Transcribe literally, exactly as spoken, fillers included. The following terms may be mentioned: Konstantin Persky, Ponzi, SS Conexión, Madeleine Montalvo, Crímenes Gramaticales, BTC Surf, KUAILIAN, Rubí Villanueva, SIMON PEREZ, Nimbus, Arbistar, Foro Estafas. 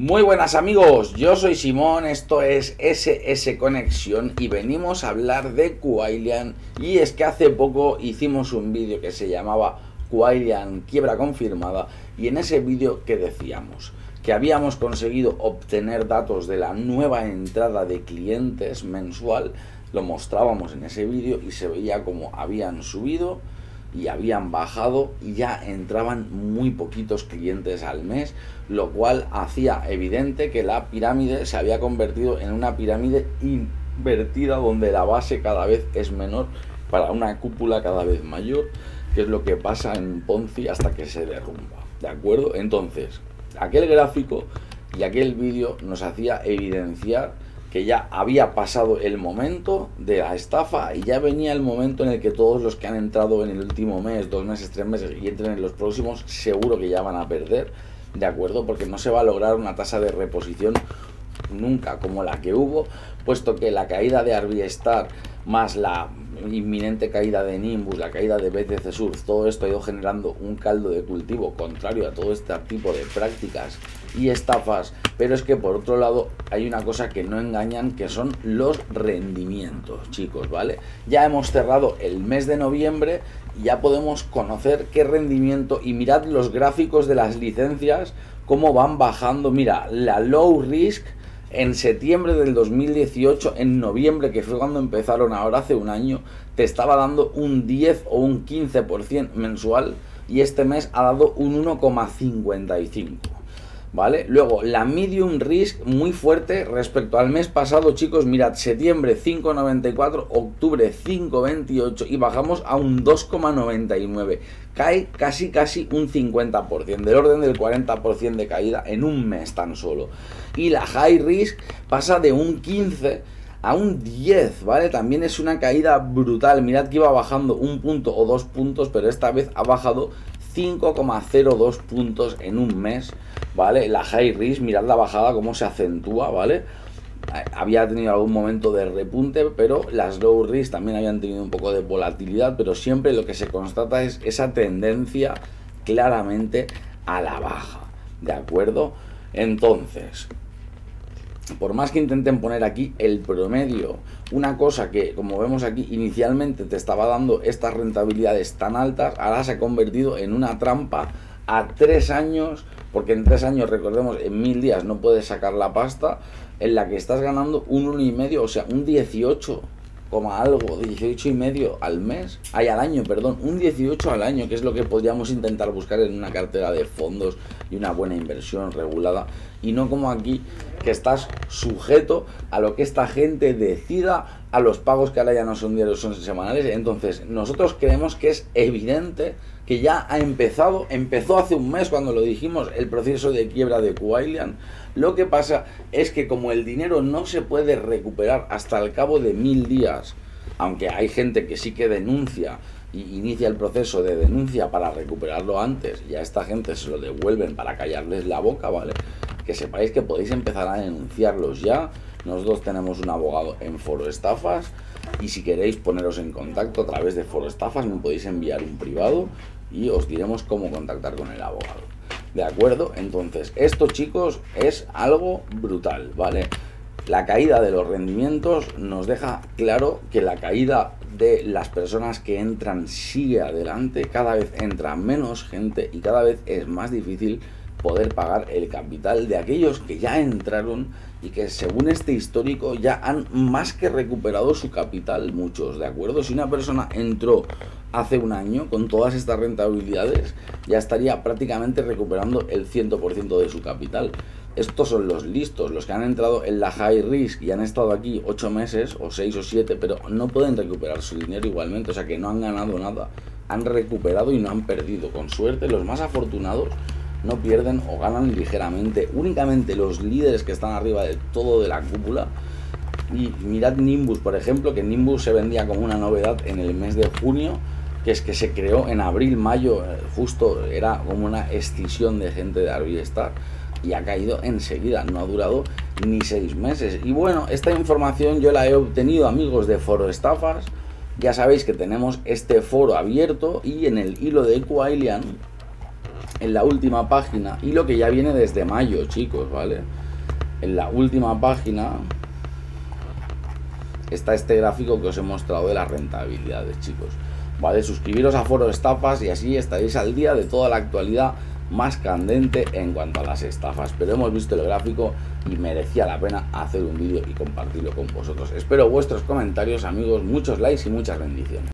Muy buenas amigos, yo soy Simón, esto es S S Conexión y venimos a hablar de KUAILIAN. Y es que hace poco hicimos un vídeo que se llamaba KUAILIAN quiebra confirmada, y en ese vídeo que decíamos que habíamos conseguido obtener datos de la nueva entrada de clientes mensual, lo mostrábamos en ese vídeo y se veía como habían subido y habían bajado y ya entraban muy poquitos clientes al mes, lo cual hacía evidente que la pirámide se había convertido en una pirámide invertida, donde la base cada vez es menor para una cúpula cada vez mayor, que es lo que pasa en Ponzi hasta que se derrumba, ¿de acuerdo? Entonces, aquel gráfico y aquel vídeo nos hacía evidenciar que ya había pasado el momento de la estafa y ya venía el momento en el que todos los que han entrado en el último mes, dos meses, tres meses y entren en los próximos, seguro que ya van a perder, ¿de acuerdo? Porque no se va a lograr una tasa de reposición nunca como la que hubo, puesto que la caída de Arbistar más la inminente caída de Nimbus, la caída de B T C Surf, todo esto ha ido generando un caldo de cultivo contrario a todo este tipo de prácticas y estafas. Pero es que por otro lado hay una cosa que no engañan, que son los rendimientos, chicos, ¿vale? Ya hemos cerrado el mes de noviembre y ya podemos conocer qué rendimiento, y mirad los gráficos de las licencias cómo van bajando. Mira, la low risk en septiembre del dos mil dieciocho, en noviembre, que fue cuando empezaron ahora hace un año, te estaba dando un diez o un quince por ciento mensual, y este mes ha dado un uno coma cincuenta y cinco, ¿vale? Luego, la medium risk muy fuerte respecto al mes pasado, chicos, mirad, septiembre cinco coma noventa y cuatro, octubre cinco coma veintiocho y bajamos a un dos coma noventa y nueve. Cae casi casi un cincuenta por ciento, del orden del cuarenta por ciento de caída en un mes tan solo. Y la high risk pasa de un quince por ciento a un diez, ¿vale? También es una caída brutal. Mirad que iba bajando un punto o dos puntos, pero esta vez ha bajado cinco coma cero dos puntos en un mes, ¿vale? La high risk, mirad la bajada cómo se acentúa, ¿vale? Había tenido algún momento de repunte, pero las low risk también habían tenido un poco de volatilidad, pero siempre lo que se constata es esa tendencia claramente a la baja, ¿de acuerdo? Entonces, por más que intenten poner aquí el promedio, una cosa que, como vemos aquí, inicialmente te estaba dando estas rentabilidades tan altas, ahora se ha convertido en una trampa a tres años, porque en tres años, recordemos, en mil días no puedes sacar la pasta, en la que estás ganando un uno coma cinco, o sea, un dieciocho coma algo, dieciocho y medio al mes, ay, al año, perdón, un dieciocho al año, que es lo que podríamos intentar buscar en una cartera de fondos y una buena inversión regulada, y no como aquí, que estás sujeto a lo que esta gente decida, a los pagos que ahora ya no son diarios, son semanales. Entonces, nosotros creemos que es evidente que ya ha empezado, empezó hace un mes cuando lo dijimos, el proceso de quiebra de KUAILIAN. Lo que pasa es que como el dinero no se puede recuperar hasta el cabo de mil días, aunque hay gente que sí que denuncia y inicia el proceso de denuncia para recuperarlo antes, y a esta gente se lo devuelven para callarles la boca, ¿vale? Que sepáis que podéis empezar a denunciarlos ya. Nosotros tenemos un abogado en Foro Estafas, y si queréis poneros en contacto a través de Foro Estafas, me podéis enviar un privado y os diremos cómo contactar con el abogado, ¿de acuerdo? Entonces, esto, chicos, es algo brutal, ¿vale? La caída de los rendimientos nos deja claro que la caída de las personas que entran sigue adelante, cada vez entra menos gente y cada vez es más difícil poder pagar el capital de aquellos que ya entraron y que, según este histórico, ya han más que recuperado su capital muchos, ¿de acuerdo? Si una persona entró hace un año con todas estas rentabilidades, ya estaría prácticamente recuperando el cien por ciento de su capital. Estos son los listos, los que han entrado en la high risk y han estado aquí ocho meses o seis o siete, pero no pueden recuperar su dinero igualmente, o sea que no han ganado nada, han recuperado y no han perdido. Con suerte, los más afortunados no pierden o ganan ligeramente. Únicamente los líderes que están arriba de todo de la cúpula. Y mirad Nimbus, por ejemplo, que Nimbus se vendía como una novedad en el mes de junio, que es que se creó en abril, mayo, justo era como una escisión de gente de Arbistar, y ha caído enseguida, no ha durado ni seis meses. Y bueno, esta información yo la he obtenido, amigos, de Foro Estafas. Ya sabéis que tenemos este foro abierto, y en el hilo de KUAILIAN en la última página, y lo que ya viene desde mayo, chicos, ¿vale? En la última página está este gráfico que os he mostrado de las rentabilidades, chicos, ¿vale? Suscribiros a Foro Estafas y así estaréis al día de toda la actualidad más candente en cuanto a las estafas. Pero hemos visto el gráfico y merecía la pena hacer un vídeo y compartirlo con vosotros. Espero vuestros comentarios, amigos, muchos likes y muchas bendiciones.